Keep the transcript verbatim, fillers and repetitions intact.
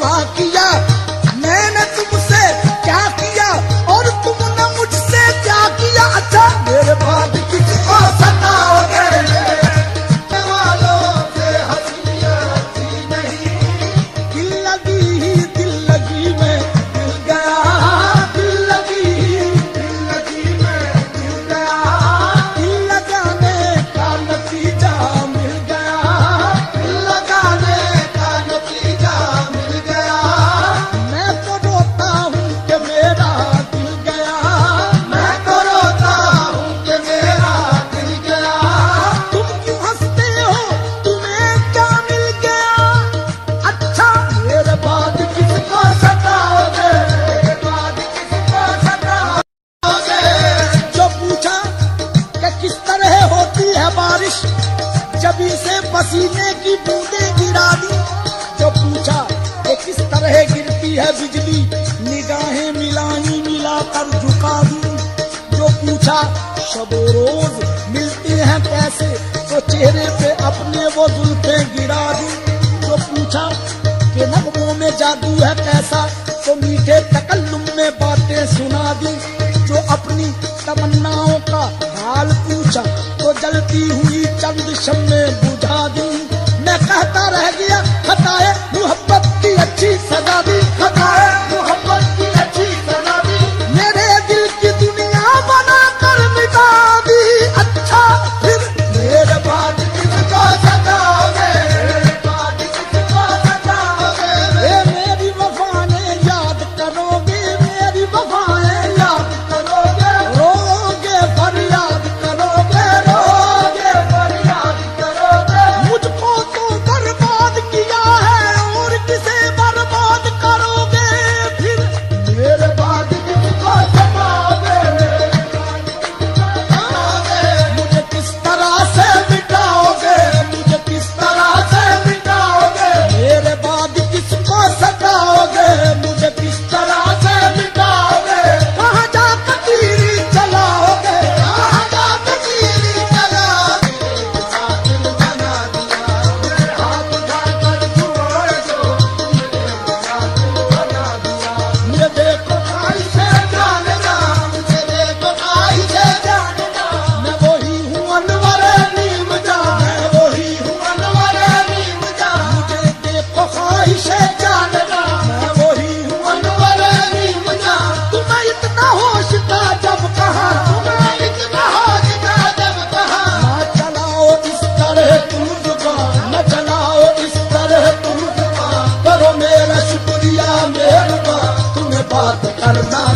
क्या किया मैंने तुमसे, क्या किया और तुमने मुझसे क्या किया। अच्छा मेरे बाद किसी को सताओगे, सवालों से हंसियां हंसी नहीं। दिल लगी दिल लगी में दिल गया, दिल लगी दिल लगी में दिल गया। दिल लगाने का नतीजा मिल गया, दिल लगाने का नतीजा मिल गया। मैं तो रोता हूँ कि मेरा दिल गया, मैं तो रोता हूँ कि मेरा दिल गया। तुम क्यों हंसते हो, तुम्हें क्या मिल गया। अच्छा मेरे बाद किसको सताओगे, मेरे बाद किसको सताओगे। जो पूछा कि किस तरह होती है बारिश, जब इसे पसीने की बूंदें गिरा दी। जो पूछा कि किस तरह गिरती है बिजली, निगाहें मिलानी मिलाकर झुका दी। जो पूछा शबो रोज मिलते हैं कैसे, तो चेहरे पे अपने वो जुल्फें गिरा दी। जो पूछा कि नगमों में जादू है कैसा, तो मीठे तकल्लुम में बातें सुना दी। जो अपनी तमन्नाओं का हाल पूछा, तो जलती हुई चंद शम्मे बुझा दी। मैं कहता रह गया खताए मोहब्बत की अच्छी सजा दी, खताए मोहब्बत की अच्छी सजा दी। मेरे दिल की दुनिया बना कर मिटा दी। अच्छा फिर मेरे बाद किसको सताओगे, मेरे बाद किसको सताओगे। ये मेरी वफाएं याद करोगे, मेरी वफाएं याद करोगे। रोगे फरियाद करोगे, रोगे फरियाद करोगे। मुझको तो बर्बाद किया है और किसे बर्बाद करोगे। फिर मेरे बाद किसको सताओगे, मेरे बाद किसको सताओगे। मुझे किस तरह से मिटाओगे, मुझे किस तरह से मिटाओगे। मेरे बाद किसको सताओगे, मुझे किस तरह से मिटाओगे। कहाँ जाकर तीरी चलाओगे, कहाँ जाकर तीरी चलाओगे। साथिन बना दिया मेरे हाथ उठाकर छोड़ दो, मेरे साथिन बना दिया। मुझे देखो आई से जानना, मुझे देखो आई से जानना। मैं वही हूँ अनवर नीम जा, मैं वही हूँ अनवर नीम जा। मुझे देखो ख्वाहिशे जानना, मैं वही हूँ अनवर नीम जा। तुम्हें इतना होश था जब कहा, तुम्हें इतना होश था जब कहा। न चलाओ इस तरह तुम जुबान, न चलाओ इस तरह तुम जुबान। करो मेरा शुक्रिया मेहरबान, तुम्हें बात करना